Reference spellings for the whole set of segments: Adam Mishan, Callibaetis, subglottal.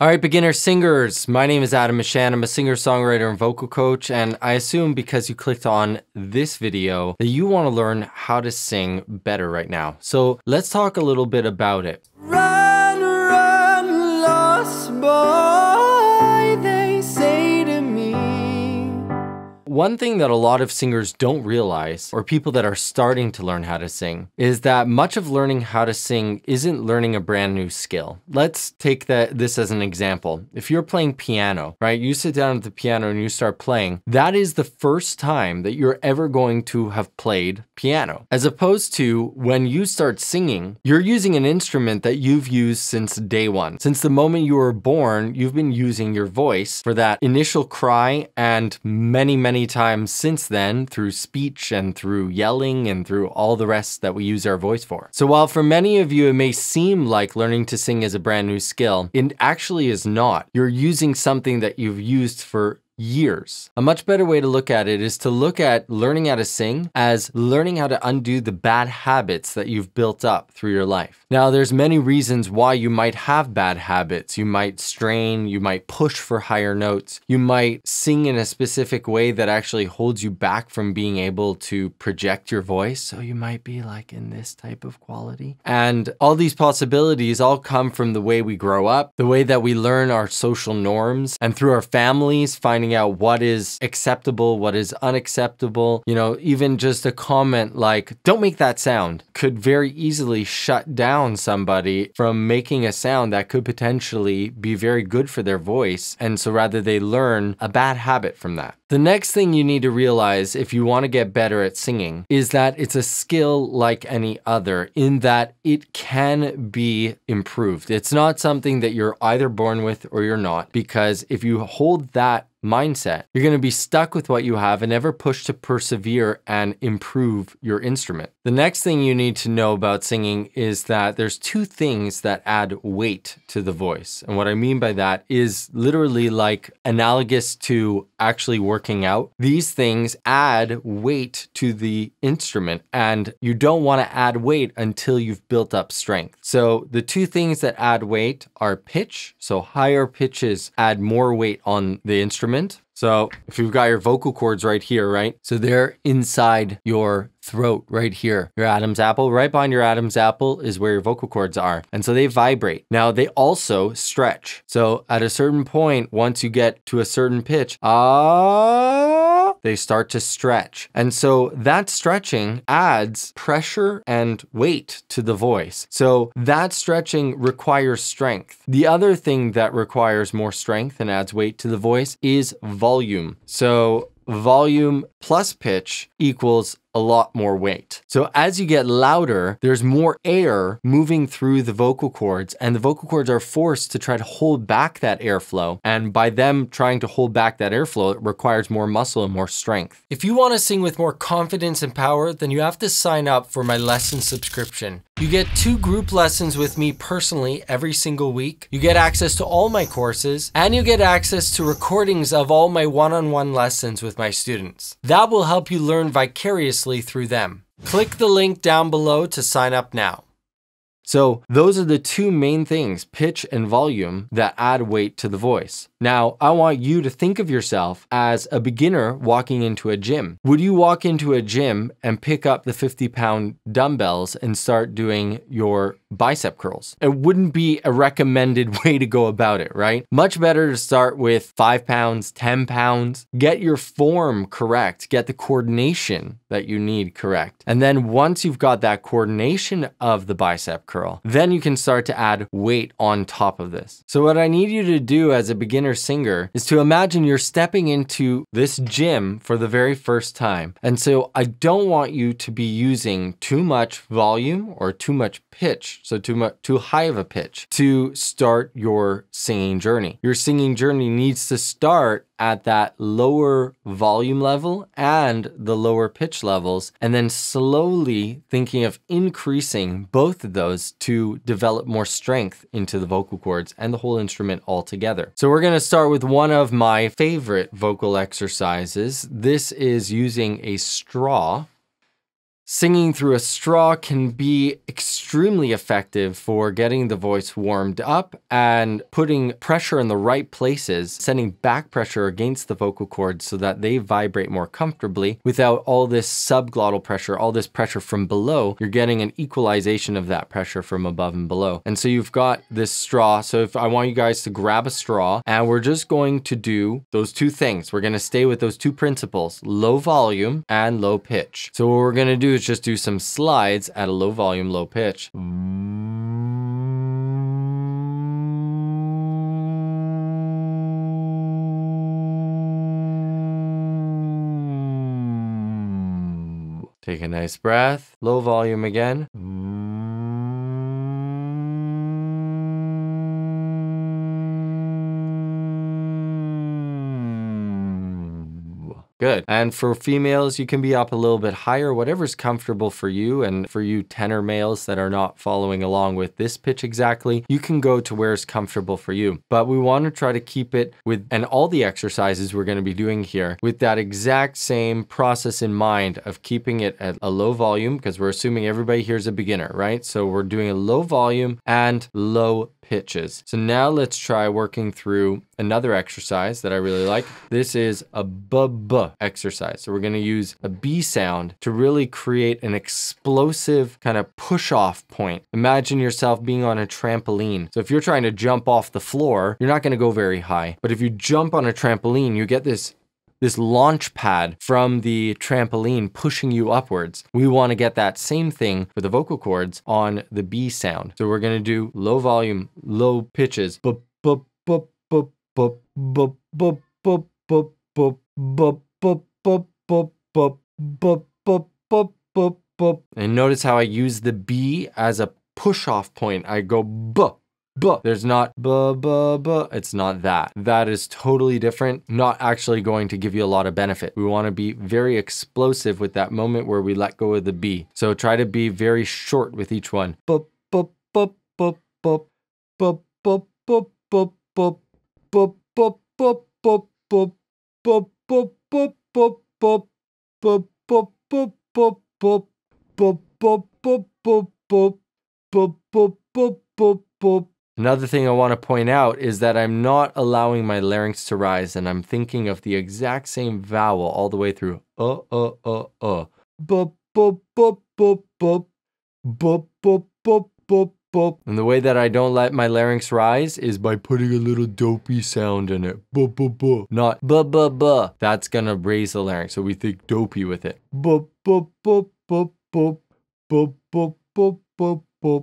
All right, beginner singers, my name is Adam Mishan. I'm a singer, songwriter, and vocal coach, and I assume because you clicked on this video that you want to learn how to sing better right now. So let's talk a little bit about it. Run, run, lost boy, they say to me. One thing that a lot of singers don't realize, or people that are starting to learn how to sing, is that much of learning how to sing isn't learning a brand new skill. Let's take this as an example. If you're playing piano, right, you sit down at the piano and you start playing, that is the first time that you're ever going to have played piano. As opposed to when you start singing, you're using an instrument that you've used since day one. Since the moment you were born, you've been using your voice for that initial cry and many times since then through speech and through yelling and through all the rest that we use our voice for. So while for many of you it may seem like learning to sing is a brand new skill, it actually is not. You're using something that you've used for years. A much better way to look at it is to look at learning how to sing as learning how to undo the bad habits that you've built up through your life. Now, there's many reasons why you might have bad habits. You might strain, you might push for higher notes, you might sing in a specific way that actually holds you back from being able to project your voice. So you might be like in this type of quality. And all these possibilities all come from the way we grow up, the way that we learn our social norms, and through our families, finding out what is acceptable, what is unacceptable. You know, even just a comment like, don't make that sound, could very easily shut down somebody from making a sound that could potentially be very good for their voice. And so rather they learn a bad habit from that. The next thing you need to realize if you want to get better at singing is that it's a skill like any other in that it can be improved. It's not something that you're either born with or you're not, because if you hold that mindset, you're going to be stuck with what you have and never push to persevere and improve your instrument. The next thing you need to know about singing is that there's two things that add weight to the voice. And what I mean by that is literally like analogous to actually working out. These things add weight to the instrument, and you don't want to add weight until you've built up strength. So the two things that add weight are pitch. So higher pitches add more weight on the instrument. So if you've got your vocal cords right here, right? So they're inside your throat right here. Your Adam's apple, right behind your Adam's apple is where your vocal cords are. And so they vibrate. Now they also stretch. So at a certain point, once you get to a certain pitch, they start to stretch. And so that stretching adds pressure and weight to the voice. So that stretching requires strength. The other thing that requires more strength and adds weight to the voice is volume. So volume plus pitch equals a lot more weight. So as you get louder, there's more air moving through the vocal cords, and the vocal cords are forced to try to hold back that airflow. And by them trying to hold back that airflow, it requires more muscle and more strength. If you want to sing with more confidence and power, then you have to sign up for my lesson subscription. You get 2 group lessons with me personally every single week. You get access to all my courses, and you get access to recordings of all my one-on-one lessons with my students. That will help you learn vicariously through them. Click the link down below to sign up now. So those are the two main things, pitch and volume, that add weight to the voice. Now, I want you to think of yourself as a beginner walking into a gym. Would you walk into a gym and pick up the 50-pound dumbbells and start doing your bicep curls? It wouldn't be a recommended way to go about it, right? Much better to start with 5 pounds, 10 pounds, get your form correct, get the coordination that you need correct. And then once you've got that coordination of the bicep curl, then you can start to add weight on top of this. So what I need you to do as a beginner singer is to imagine you're stepping into this gym for the very first time. And so I don't want you to be using too much volume or too much pitch, so too high of a pitch, to start your singing journey. Your singing journey needs to start at that lower volume level and the lower pitch levels, and then slowly thinking of increasing both of those to develop more strength into the vocal cords and the whole instrument altogether. So we're going to start with one of my favorite vocal exercises. This is using a straw. Singing through a straw can be extremely effective for getting the voice warmed up and putting pressure in the right places, sending back pressure against the vocal cords so that they vibrate more comfortably without all this subglottal pressure, all this pressure from below. You're getting an equalization of that pressure from above and below. And so you've got this straw. So if I want you guys to grab a straw, and we're just going to do those two things. We're going to stay with those two principles, low volume and low pitch. So what we're going to do is just do some slides at a low volume, low pitch. Take a nice breath, low volume again. Good. And for females, you can be up a little bit higher, whatever's comfortable for you. And for you tenor males that are not following along with this pitch exactly, you can go to where it's comfortable for you. But we want to try to keep it with, and all the exercises we're going to be doing here, with that exact same process in mind of keeping it at a low volume, because we're assuming everybody here is a beginner, right? So we're doing a low volume and low pitches. So now let's try working through another exercise that I really like. This is a b-b exercise. So we're going to use a B sound to really create an explosive kind of push off point. Imagine yourself being on a trampoline. So if you're trying to jump off the floor, you're not going to go very high. But if you jump on a trampoline, you get this launch pad from the trampoline pushing you upwards. We want to get that same thing for the vocal cords on the B sound. So we're going to do low volume, low pitches. Bup, bup, bup, bup, bup, bup, bup, bup, bup, bup, bup. Bup, bup, bup, bup, bup, bup, bup, bup, bup. And notice how I use the B as a push-off point. I go buh. But there's not buh, buh, buh. It's not that. That is totally different. Not actually going to give you a lot of benefit. We want to be very explosive with that moment where we let go of the B. So try to be very short with each one. Bup, bup, bup, bup, bup, bup, bup, bup, bup, bup, bup, bup, bup, bup, bup, bup, bup. Pop pop pop pop pop pop pop pop pop pop pop pop pop pop pop pop pop pop. Another thing I want to point out is that I'm not allowing my larynx to rise, and I'm thinking of the exact same vowel all the way through. Pop pop pop pop pop pop pop pop pop. And the way that I don't let my larynx rise is by putting a little dopey sound in it. Buh, buh, buh. Not buh, buh, buh. That's gonna raise the larynx, so we think dopey with it. Buh, buh, buh, buh, buh, buh, buh, buh, buh, buh, buh,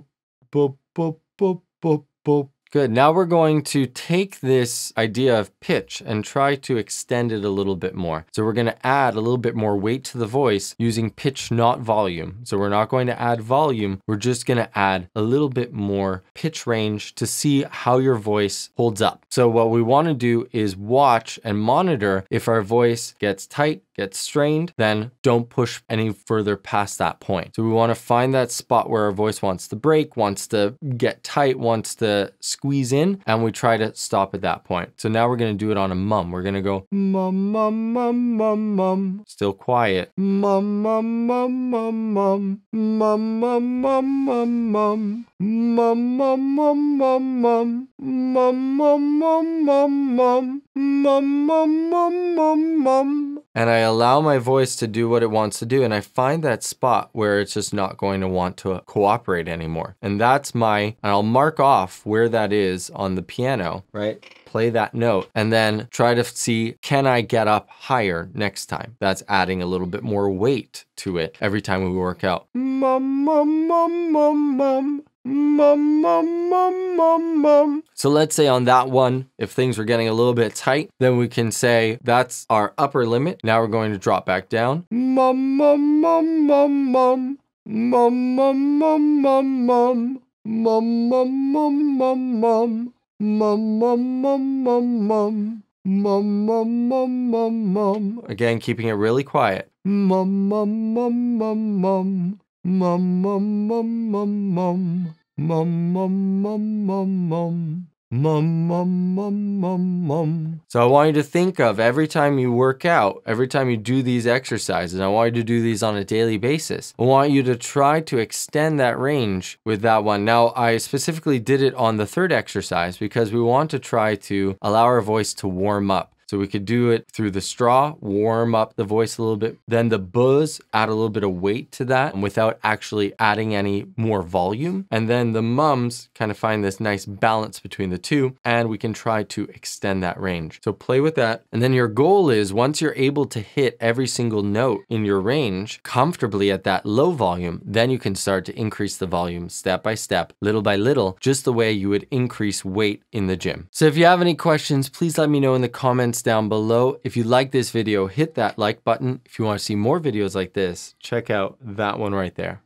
buh, buh, buh, buh. Good. Now we're going to take this idea of pitch and try to extend it a little bit more. So we're going to add a little bit more weight to the voice using pitch, not volume. So we're not going to add volume. We're just going to add a little bit more pitch range to see how your voice holds up. So what we want to do is watch and monitor if our voice gets tight, gets strained, then don't push any further past that point. So we want to find that spot where our voice wants to break, wants to get tight, wants to squeeze in, and we try to stop at that point. So now we're going to do it on a mum. We're going to go mum, mum, mum, mum, mum. Still quiet. Mum, mum, mum, mum, mum. Mum, mum, mum, mum, mum. Mum, mum, mum, mum, mum. Mum, mum, mum, mum, mum. Mum, mum, mum, mum, mum. And I allow my voice to do what it wants to do, and I find that spot where it's just not going to want to cooperate anymore. And that's and I'll mark off where that is on the piano, right? Play that note, and then try to see, can I get up higher next time? That's adding a little bit more weight to it every time we work out. Mum, mum, mum, mum, mum. Mum, mum, mum, mum, mum. So let's say on that one, if things were getting a little bit tight, then we can say that's our upper limit. Now we're going to drop back down. Mum, mum, mum, mum, mum. Mum, mum, mum, mum, mum. Mum, mum, mum, mum, mum. Mum, mum, mum, mum, mum. Mum, mum, mum, mum, mum. Again, keeping it really quiet. Mum, mum, mum, mum, mum. Mum, mum, mum, mum, mum. Mum, mum, mum, mum, mum. Mum, mum, mum, mum, mum. So I want you to think of every time you work out, every time you do these exercises, I want you to do these on a daily basis. I want you to try to extend that range with that one. Now, I specifically did it on the third exercise because we want to try to allow our voice to warm up. So we could do it through the straw, warm up the voice a little bit, then the buzz, add a little bit of weight to that without actually adding any more volume. And then the mums kind of find this nice balance between the two, and we can try to extend that range. So play with that. And then your goal is once you're able to hit every single note in your range comfortably at that low volume, then you can start to increase the volume step by step, little by little, just the way you would increase weight in the gym. So if you have any questions, please let me know in the comments down below. If you like this video, hit that like button. If you want to see more videos like this, check out that one right there.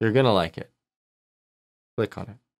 You're gonna like it. Click on it.